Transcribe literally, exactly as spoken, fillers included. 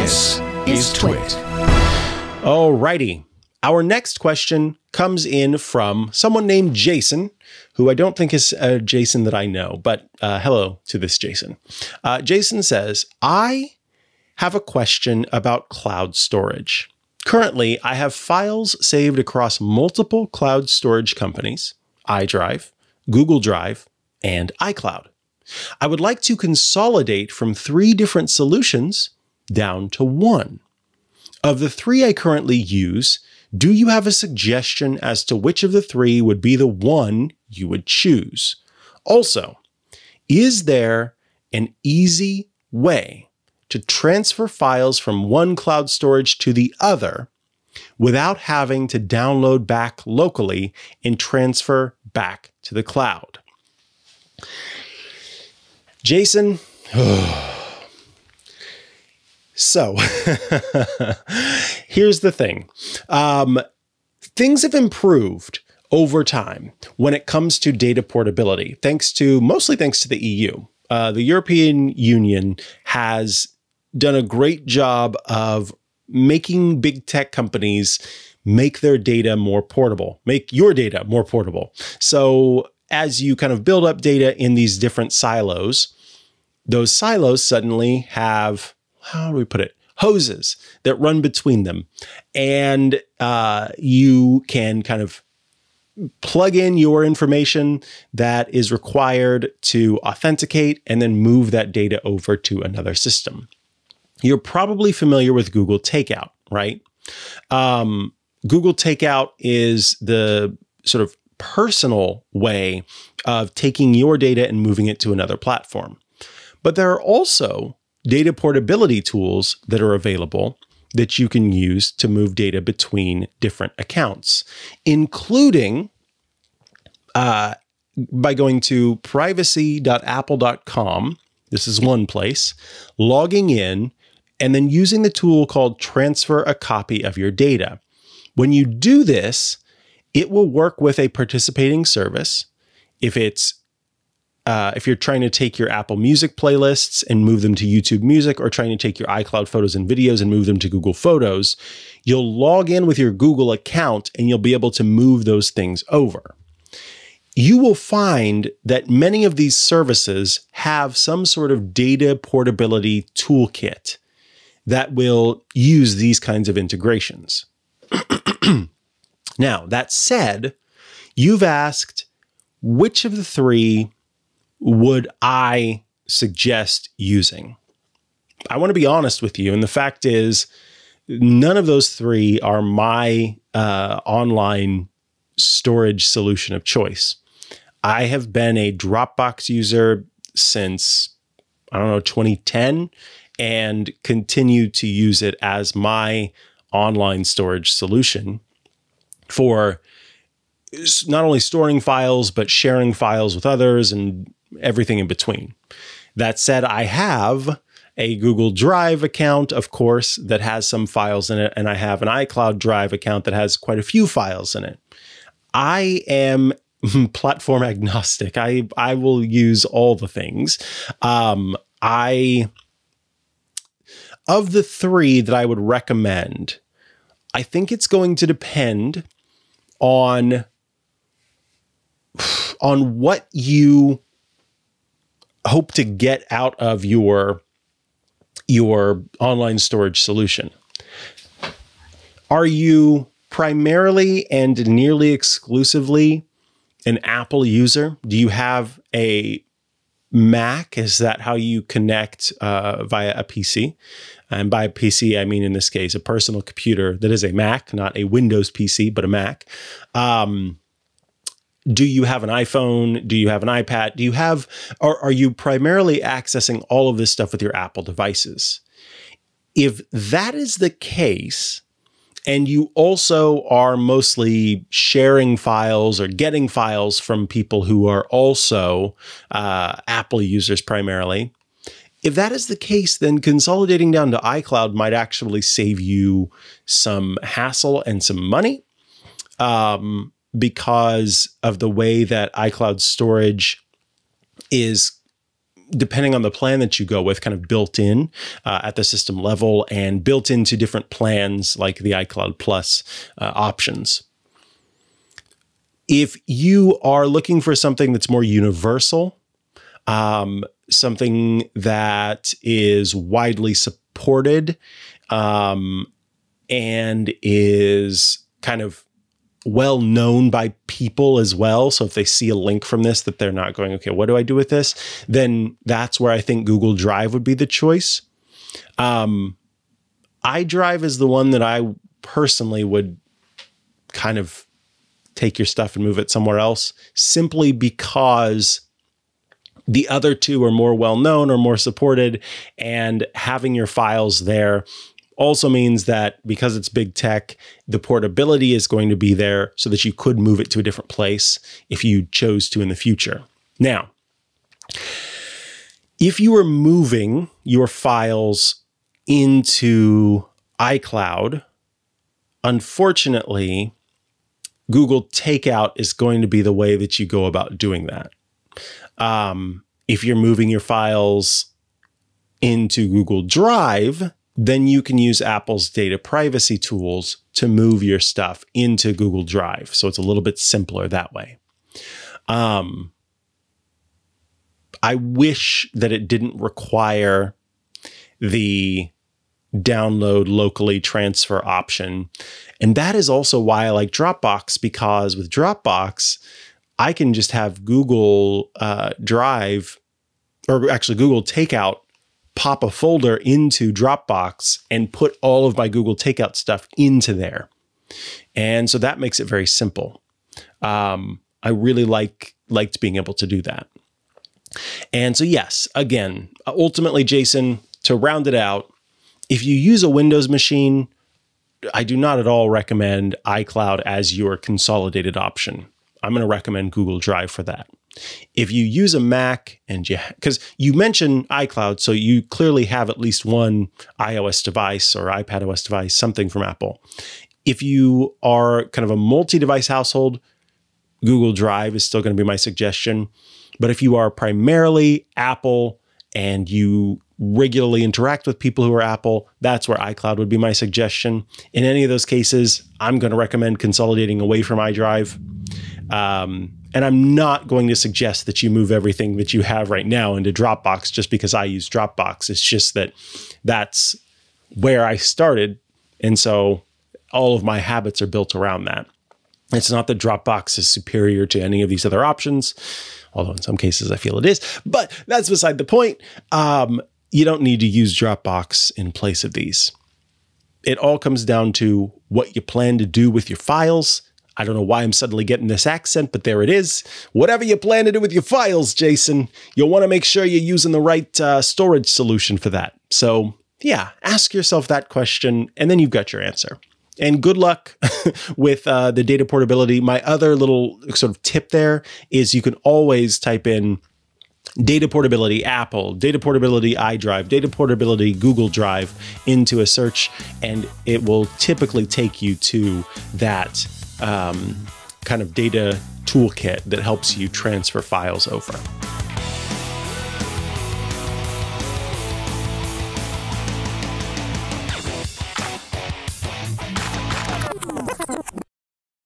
This is TWiT. Alrighty. Our next question comes in from someone named Jason, who I don't think is a Jason that I know, but uh, hello to this Jason. Uh, Jason says, I have a question about cloud storage. Currently, I have files saved across multiple cloud storage companies, iDrive, Google Drive, and iCloud. I would like to consolidate from three different solutions down to one. Of the three I currently use, do you have a suggestion as to which of the three would be the one you would choose? Also, is there an easy way to transfer files from one cloud storage to the other without having to download back locally and transfer back to the cloud? Jason, oh. So here's the thing. Um, things have improved over time when it comes to data portability, thanks to mostly thanks to the E U. Uh, the European Union has done a great job of making big tech companies make their data more portable, make your data more portable. So as you kind of build up data in these different silos, those silos suddenly have, how do we put it, hoses that run between them. And uh, you can kind of plug in your information that is required to authenticate and then move that data over to another system. You're probably familiar with Google Takeout, right? Um, Google Takeout is the sort of personal way of taking your data and moving it to another platform. But there are also data portability tools that are available that you can use to move data between different accounts, including uh, by going to privacy dot apple dot com. This is one place, logging in, and then using the tool called Transfer a Copy of Your Data. When you do this, it will work with a participating service. If it's uh, if you're trying to take your Apple Music playlists and move them to YouTube Music, or trying to take your iCloud photos and videos and move them to Google Photos, you'll log in with your Google account and you'll be able to move those things over. You will find that many of these services have some sort of data portability toolkit that will use these kinds of integrations. Now, that said, you've asked, which of the three would I suggest using? I want to be honest with you, and the fact is, none of those three are my uh, online storage solution of choice. I have been a Dropbox user since, I don't know, twenty ten, and continue to use it as my online storage solution for not only storing files, but sharing files with others and everything in between. That said, I have a Google Drive account, of course, that has some files in it, and I have an iCloud Drive account that has quite a few files in it. I am platform agnostic. I, I will use all the things. Um, I, of the three that I would recommend, I think it's going to depend on, on what you hope to get out of your, your online storage solution. Are you primarily and nearly exclusively an Apple user? Do you have a Mac? Is that how you connect uh, via a P C? And by P C, I mean, in this case, a personal computer that is a Mac, not a Windows P C, but a Mac. Um, do you have an iPhone? Do you have an iPad? Do you have, or are you primarily accessing all of this stuff with your Apple devices? If that is the case, and you also are mostly sharing files or getting files from people who are also uh, Apple users primarily, if that is the case, then consolidating down to iCloud might actually save you some hassle and some money um, because of the way that iCloud storage is depending on the plan that you go with, kind of built in uh, at the system level and built into different plans like the iCloud Plus uh, options. If you are looking for something that's more universal, um, something that is widely supported um, and is kind of well known by people as well. So if they see a link from this that they're not going, okay, what do I do with this? Then that's where I think Google Drive would be the choice. Um, iDrive is the one that I personally would kind of take your stuff and move it somewhere else, simply because the other two are more well-known or more supported, and having your files there also means that because it's big tech, the portability is going to be there so that you could move it to a different place if you chose to in the future. Now, if you were moving your files into iCloud, unfortunately, Google Takeout is going to be the way that you go about doing that. Um, if you're moving your files into Google Drive, then you can use Apple's data privacy tools to move your stuff into Google Drive. So it's a little bit simpler that way. Um, I wish that it didn't require the download locally transfer option. And that is also why I like Dropbox, because with Dropbox, I can just have Google uh, Drive, or actually Google Takeout, pop a folder into Dropbox and put all of my Google Takeout stuff into there. And so that makes it very simple. Um, I really like liked being able to do that. And so yes, again, ultimately, Jason, to round it out, if you use a Windows machine, I do not at all recommend iCloud as your consolidated option. I'm going to recommend Google Drive for that. If you use a Mac and you, because you mentioned iCloud, so you clearly have at least one iOS device or iPadOS device, something from Apple. If you are kind of a multi-device household, Google Drive is still going to be my suggestion. But if you are primarily Apple and you regularly interact with people who are Apple, that's where iCloud would be my suggestion. In any of those cases, I'm going to recommend consolidating away from iDrive. Um, and I'm not going to suggest that you move everything that you have right now into Dropbox just because I use Dropbox. It's just that that's where I started. And so all of my habits are built around that. It's not that Dropbox is superior to any of these other options, although in some cases I feel it is, but that's beside the point. Um, You don't need to use Dropbox in place of these. It all comes down to what you plan to do with your files. I don't know why I'm suddenly getting this accent, but there it is. Whatever you plan to do with your files, Jason, you'll want to make sure you're using the right uh, storage solution for that. So yeah, ask yourself that question, and then you've got your answer. And good luck with uh, the data portability. My other little sort of tip there is you can always type in data portability Apple, data portability iDrive, data portability Google Drive into a search, and it will typically take you to that um, kind of data toolkit that helps you transfer files over.